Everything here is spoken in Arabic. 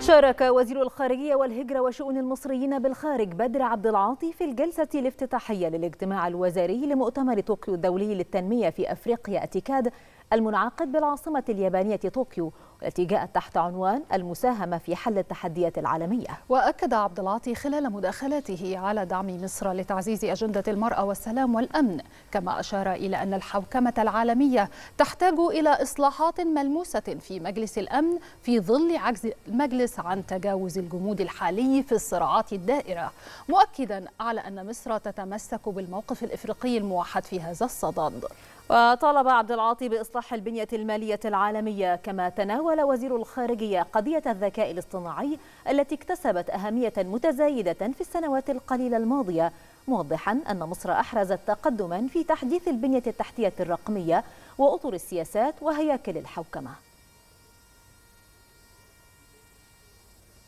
شارك وزير الخارجية والهجرة وشؤون المصريين بالخارج بدر عبد العاطي في الجلسة الافتتاحية للاجتماع الوزاري لمؤتمر طوكيو الدولي للتنمية في أفريقيا تيكاد المنعقد بالعاصمة اليابانية طوكيو، والتي جاءت تحت عنوان المساهمة في حل التحديات العالمية. وأكد عبد العاطي خلال مداخلته على دعم مصر لتعزيز أجندة المرأة والسلام والأمن، كما أشار إلى أن الحوكمة العالمية تحتاج إلى إصلاحات ملموسة في مجلس الأمن في ظل عجز المجلس عن تجاوز الجمود الحالي في الصراعات الدائرة، مؤكدا على أن مصر تتمسك بالموقف الإفريقي الموحد في هذا الصدد. وطالب عبد العاطي بإصلاح البنية المالية العالمية، كما تناول وزير الخارجية قضية الذكاء الاصطناعي التي اكتسبت أهمية متزايدة في السنوات القليلة الماضية، موضحا أن مصر أحرزت تقدما في تحديث البنية التحتية الرقمية وأطر السياسات وهياكل الحوكمة.